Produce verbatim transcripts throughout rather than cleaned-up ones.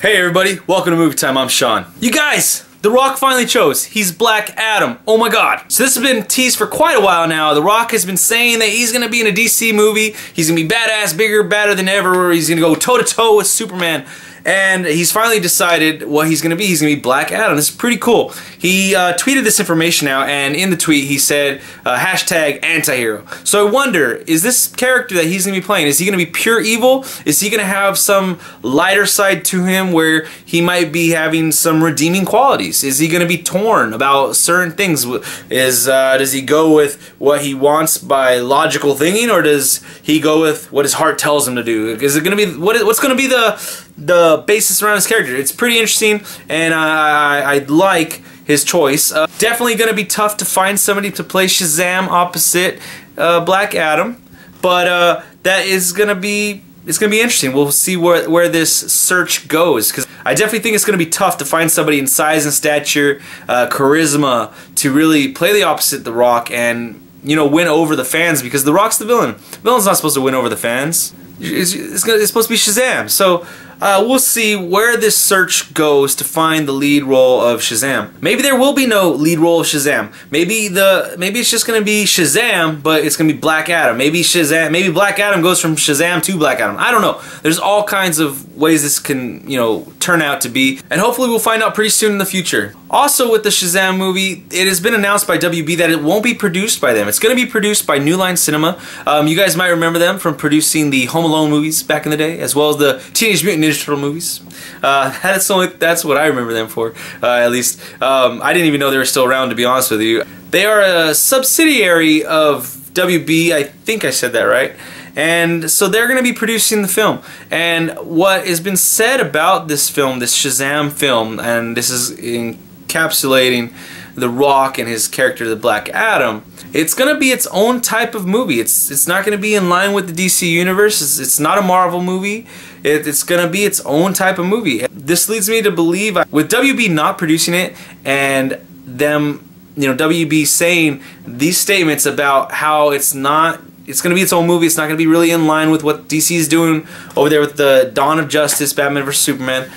Hey everybody, welcome to Movie Time, I'm Sean. You guys, The Rock finally chose. He's Black Adam. Oh my god. So this has been teased for quite a while now. The Rock has been saying that he's gonna be in a D C movie. He's gonna be badass, bigger, badder than ever. He's gonna go toe-to-toe with Superman. And he's finally decided what he's gonna be. He's gonna be Black Adam. This is pretty cool. He uh, tweeted this information out, and in the tweet he said, uh, hashtag antihero. So I wonder, is this character that he's gonna be playing, is he gonna be pure evil? Is he gonna have some lighter side to him where he might be having some redeeming qualities? Is he gonna be torn about certain things? Is uh, does he go with what he wants by logical thinking, or does he go with what his heart tells him to do? Is it gonna be what, what's gonna be the the basis around his character? It's pretty interesting, and uh, I, I like his choice. Uh, definitely going to be tough to find somebody to play Shazam opposite uh, Black Adam, but uh, that is going to be it's going to be interesting. We'll see where where this search goes, because I definitely think it's going to be tough to find somebody in size and stature, uh, charisma, to really play the opposite The Rock and, you know, win over the fans, because The Rock's the villain. The villain's not supposed to win over the fans. It's, it's, gonna, it's supposed to be Shazam. So uh, we'll see where this search goes to find the lead role of Shazam. Maybe there will be no lead role of Shazam. Maybe the maybe it's just gonna be Shazam, but it's gonna be Black Adam. Maybe Shazam. Maybe Black Adam goes from Shazam to Black Adam. I don't know. There's all kinds of ways this can, you know, turn out to be, and hopefully we'll find out pretty soon in the future. Also, with the Shazam movie, it has been announced by W B that it won't be produced by them. It's gonna be produced by New Line Cinema. Um, you guys might remember them from producing the Home Alone movies back in the day, as well as the Teenage Mutant Ninja Turtle movies. Uh, that's only that's what I remember them for, uh, at least. Um, I didn't even know they were still around, to be honest with you. They are a subsidiary of W B, I think I said that right. And so they're going to be producing the film. And what has been said about this film, this Shazam film, and this is encapsulating The Rock and his character, the Black Adam, it's gonna be its own type of movie. It's it's not gonna be in line with the D C universe. It's, it's not a Marvel movie. It, it's gonna be its own type of movie. This leads me to believe, with W B not producing it and them, you know, W B saying these statements about how it's not, it's gonna be its own movie. It's not gonna be really in line with what D C is doing over there with the Dawn of Justice, Batman versus Superman.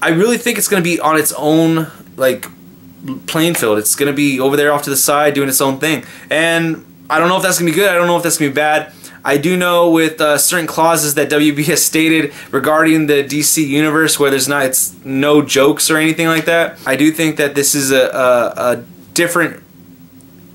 I really think it's gonna be on its own, like, playing field. It's gonna be over there off to the side doing its own thing, and I don't know if that's gonna be good. I don't know if that's gonna be bad. I do know with uh, certain clauses that W B has stated regarding the D C universe, where there's not it's no jokes or anything like that, I do think that this is a, a, a different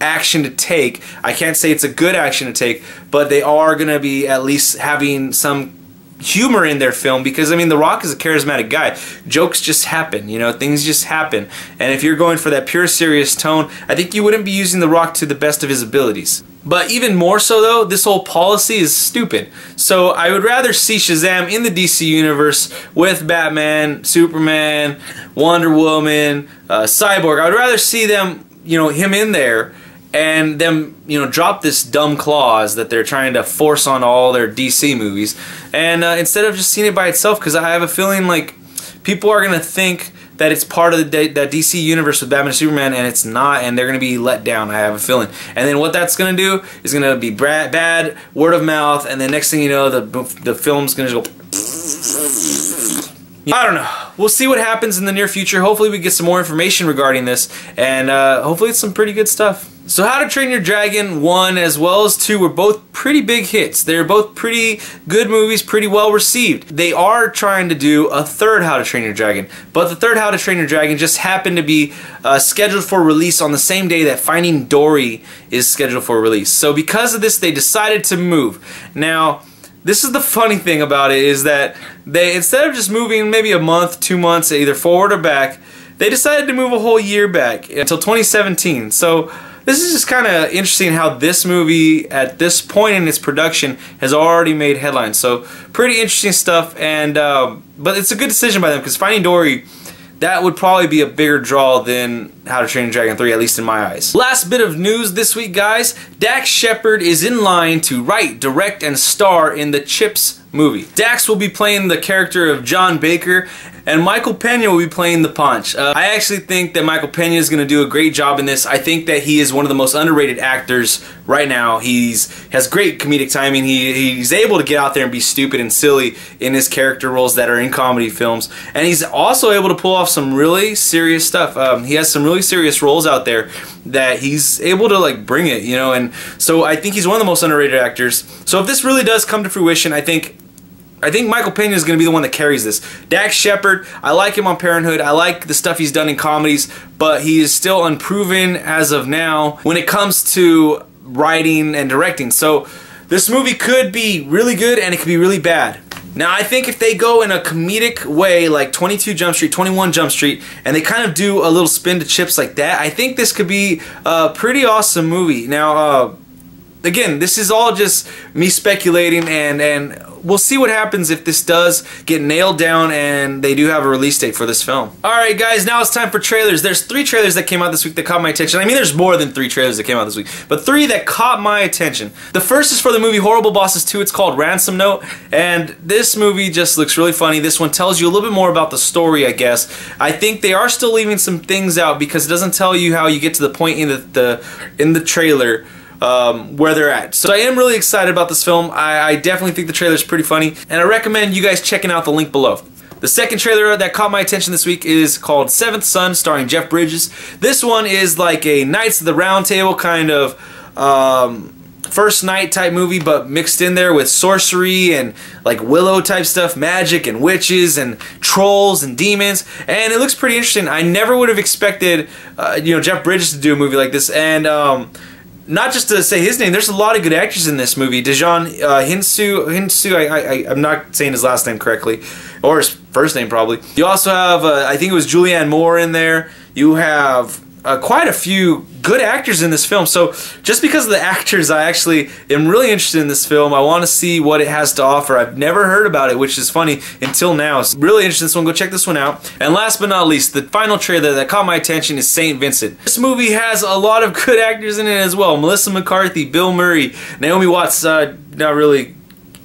action to take. I can't say it's a good action to take, but they are gonna be at least having some humor in their film, because I mean, The Rock is a charismatic guy. Jokes just happen, you know, things just happen. And if you're going for that pure serious tone, I think you wouldn't be using The Rock to the best of his abilities. But even more so though, this whole policy is stupid. So I would rather see Shazam in the D C universe with Batman, Superman, Wonder Woman, uh, Cyborg. I would rather see them, you know, him in there, and them, you know, drop this dumb clause that they're trying to force on all their D C movies, and uh, instead of just seeing it by itself, because I have a feeling like people are going to think that it's part of the D that D C universe with Batman and Superman, and it's not, and they're going to be let down, I have a feeling. And then what that's going to do is going to be bad, bad, word of mouth, and then next thing you know, the, the film's going to just go... I don't know. We'll see what happens in the near future. Hopefully we get some more information regarding this, and uh, hopefully it's some pretty good stuff. So How to Train Your Dragon one as well as two were both pretty big hits. They're both pretty good movies, pretty well received. They are trying to do a third How to Train Your Dragon, but the third How to Train Your Dragon just happened to be uh, scheduled for release on the same day that Finding Dory is scheduled for release. So because of this, they decided to move. Now, this is the funny thing about it, is that they, instead of just moving maybe a month, two months, either forward or back, they decided to move a whole year back until twenty seventeen. So this is just kind of interesting how this movie, at this point in its production, has already made headlines. So pretty interesting stuff, and um, but it's a good decision by them, because Finding Dory, that would probably be a bigger draw than How to Train Your Dragon three, at least in my eyes. Last bit of news this week, guys. Dax Shepard is in line to write, direct, and star in the Chips movie. Dax will be playing the character of John Baker, And Michael Peña will be playing the Punch. Uh, I actually think that Michael Peña is going to do a great job in this. I think that he is one of the most underrated actors right now. He's has great comedic timing. He, he's able to get out there and be stupid and silly in his character roles that are in comedy films. And he's also able to pull off some really serious stuff. Um, he has some really serious roles out there that he's able to like bring it, you know. And so I think he's one of the most underrated actors. So if this really does come to fruition, I think... I think Michael Peña is going to be the one that carries this. Dax Shepard, I like him on Parenthood. I like the stuff he's done in comedies, but he is still unproven as of now when it comes to writing and directing. So this movie could be really good and it could be really bad. Now, I think if they go in a comedic way like twenty-two Jump Street, twenty-one Jump Street, and they kind of do a little spin to Chips like that, I think this could be a pretty awesome movie. Now, uh, again, this is all just me speculating, and, and we'll see what happens if this does get nailed down and they do have a release date for this film. Alright guys, now it's time for trailers. There's three trailers that came out this week that caught my attention. I mean, there's more than three trailers that came out this week, but three that caught my attention. The first is for the movie Horrible Bosses two. It's called Ransom Note, and this movie just looks really funny. This one tells you a little bit more about the story, I guess. I think they are still leaving some things out because it doesn't tell you how you get to the point in the, the, in the trailer. Um, where they're at. So I am really excited about this film. I, I definitely think the trailer's pretty funny, and I recommend you guys checking out the link below. The second trailer that caught my attention this week is called Seventh Son, starring Jeff Bridges. This one is like a Knights of the Round Table kind of um, first night type movie, but mixed in there with sorcery and like Willow type stuff, magic and witches and trolls and demons, and it looks pretty interesting. I never would have expected uh, you know, Jeff Bridges to do a movie like this, and um, not just to say his name, there's a lot of good actors in this movie. Dijon uh, Hinsu, Hinsu I, I, I'm not saying his last name correctly, or his first name probably. You also have, uh, I think it was Julianne Moore in there. You have uh, quite a few good actors in this film. So just because of the actors, I actually am really interested in this film. I want to see what it has to offer. I've never heard about it, which is funny until now. So really interested in this one. Go check this one out. And last but not least, the final trailer that caught my attention is Saint Vincent. This movie has a lot of good actors in it as well. Melissa McCarthy, Bill Murray, Naomi Watts, uh, not really...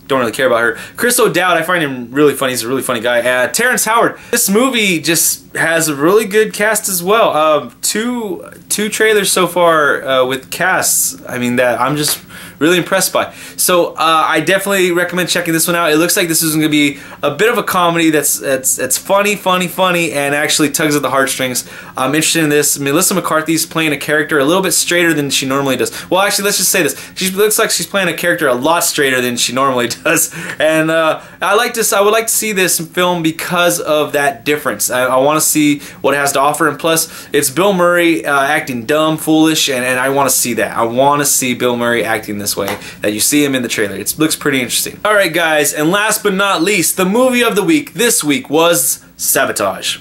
don't really care about her. Chris O'Dowd, I find him really funny. He's a really funny guy. Uh, Terrence Howard. This movie just has a really good cast as well. Uh, two two trailers so far uh, with casts, I mean, that I'm just really impressed by. So uh, I definitely recommend checking this one out. It looks like this is going to be a bit of a comedy that's, that's, that's funny, funny, funny, and actually tugs at the heartstrings. I'm interested in this. Melissa McCarthy's playing a character a little bit straighter than she normally does. Well, actually, let's just say this. She looks like she's playing a character a lot straighter than she normally does. Does. And uh, I like this. I would like to see this film because of that difference. I, I want to see what it has to offer, and plus, it's Bill Murray uh, acting dumb, foolish, and, and I want to see that. I want to see Bill Murray acting this way that you see him in the trailer. It looks pretty interesting. All right, guys, and last but not least, the movie of the week this week was Sabotage.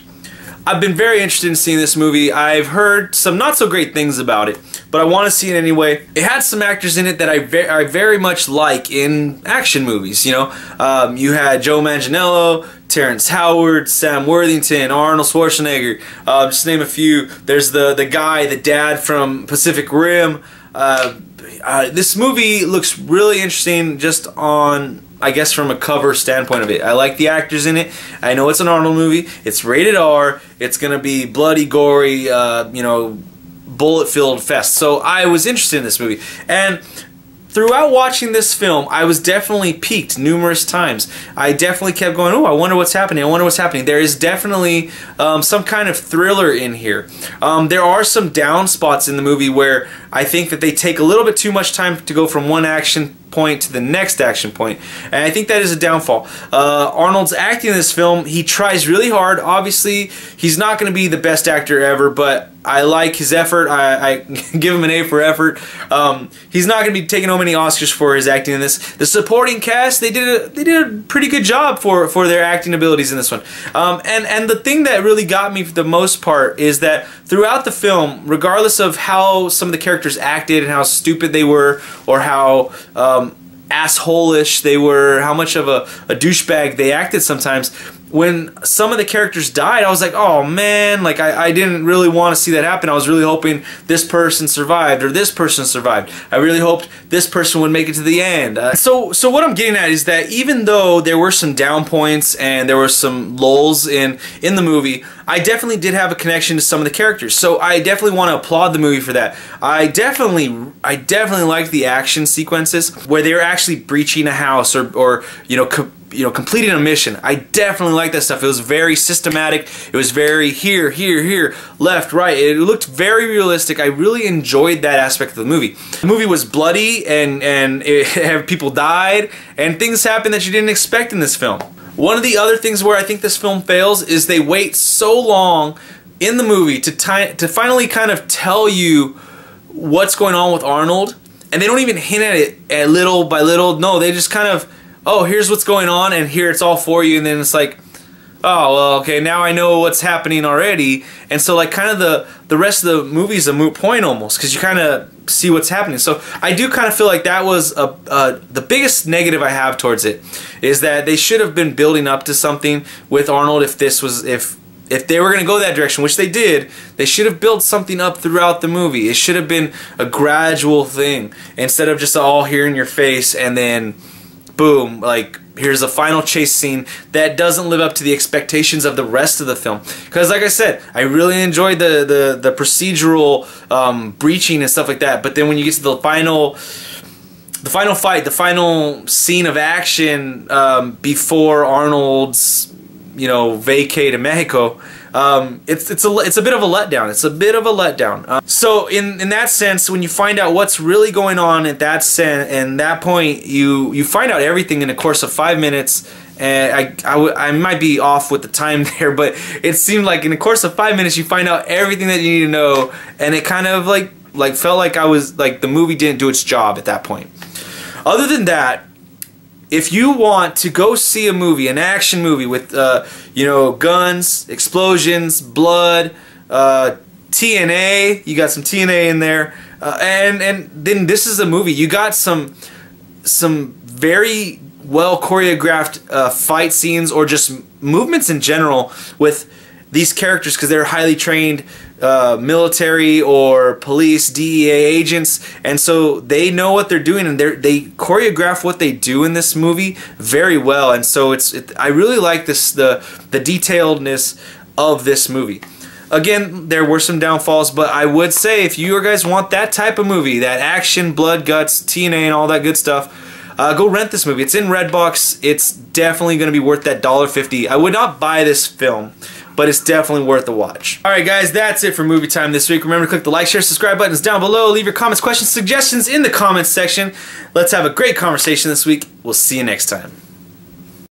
I've been very interested in seeing this movie. I've heard some not so great things about it, but I want to see it anyway. It had some actors in it that I, ve I very much like in action movies, you know. Um, you had Joe Manganiello, Terrence Howard, Sam Worthington, Arnold Schwarzenegger, uh, just to name a few. There's the, the guy, the dad from Pacific Rim. Uh, uh, this movie looks really interesting just on... I guess from a cover standpoint of it. I like the actors in it. I know it's an Arnold movie. It's rated R. It's going to be bloody, gory, uh, you know, bullet-filled fest. So I was interested in this movie. And throughout watching this film, I was definitely piqued numerous times. I definitely kept going, oh, I wonder what's happening. I wonder what's happening. There is definitely um, some kind of thriller in here. Um, there are some down spots in the movie where I think that they take a little bit too much time to go from one action point to the next action point, and I think that is a downfall. Uh, Arnold's acting in this film, he tries really hard. Obviously, he's not going to be the best actor ever, but I like his effort. I, I give him an A for effort. Um, he's not going to be taking home any Oscars for his acting in this. The supporting cast, they did a they did a pretty good job for for their acting abilities in this one. Um, and and the thing that really got me for the most part is that throughout the film, regardless of how some of the characters acted and how stupid they were, or how um, asshole-ish they were, how much of a, a douchebag they acted sometimes, when some of the characters died, I was like, oh man, like I, I didn't really want to see that happen. I was really hoping this person survived or this person survived. I really hoped this person would make it to the end. Uh, so so what I'm getting at is that even though there were some down points and there were some lulls in, in the movie, I definitely did have a connection to some of the characters. So I definitely want to applaud the movie for that. I definitely I definitely liked the action sequences where they were actually breaching a house or, or you know, you know, completing a mission. I definitely like that stuff. It was very systematic. It was very here, here, here, left, right. It looked very realistic. I really enjoyed that aspect of the movie. The movie was bloody and, and it, people died and things happened that you didn't expect in this film. One of the other things where I think this film fails is they wait so long in the movie to, to finally kind of tell you what's going on with Arnold, and they don't even hint at it at little by little. No, they just kind of, oh, here's what's going on, and here it's all for you, and then it's like, oh, well, okay, now I know what's happening already, and so, like, kind of the, the rest of the movie is a moot point almost, because you kind of see what's happening. So I do kind of feel like that was a, uh, the biggest negative I have towards it, is that they should have been building up to something with Arnold if this was, if If they were going to go that direction, which they did, they should have built something up throughout the movie. It should have been a gradual thing instead of just all here in your face and then boom, like here's a final chase scene that doesn't live up to the expectations of the rest of the film. Because like I said, I really enjoyed the, the, the procedural um, breaching and stuff like that, but then when you get to the final... The final fight, the final scene of action um, before Arnold's you know, vacay to Mexico. Um, it's it's a it's a bit of a letdown. It's a bit of a letdown. Um, so in in that sense, when you find out what's really going on at that sen and that point, you you find out everything in the course of five minutes. And I, I, w I might be off with the time there, but it seemed like in the course of five minutes, you find out everything that you need to know, and it kind of like like felt like I was like the movie didn't do its job at that point. Other than that, if you want to go see a movie, an action movie with, uh, you know, guns, explosions, blood, uh, T N A, you got some T N A in there, uh, and and then this is a movie. You got some some very well choreographed uh, fight scenes or just movements in general with these characters because they're highly trained uh, military or police, D E A agents, and so they know what they're doing, and they they choreograph what they do in this movie very well. And so it's it, I really like this the the detailedness of this movie. Again, there were some downfalls, but I would say if you guys want that type of movie, that action, blood, guts, T N A, and all that good stuff, uh, go rent this movie. It's in Redbox. It's definitely going to be worth that dollar fifty. I would not buy this film, but it's definitely worth a watch. Alright guys, that's it for Movie Time this week. Remember to click the like, share, subscribe buttons down below. Leave your comments, questions, suggestions in the comments section. Let's have a great conversation this week. We'll see you next time.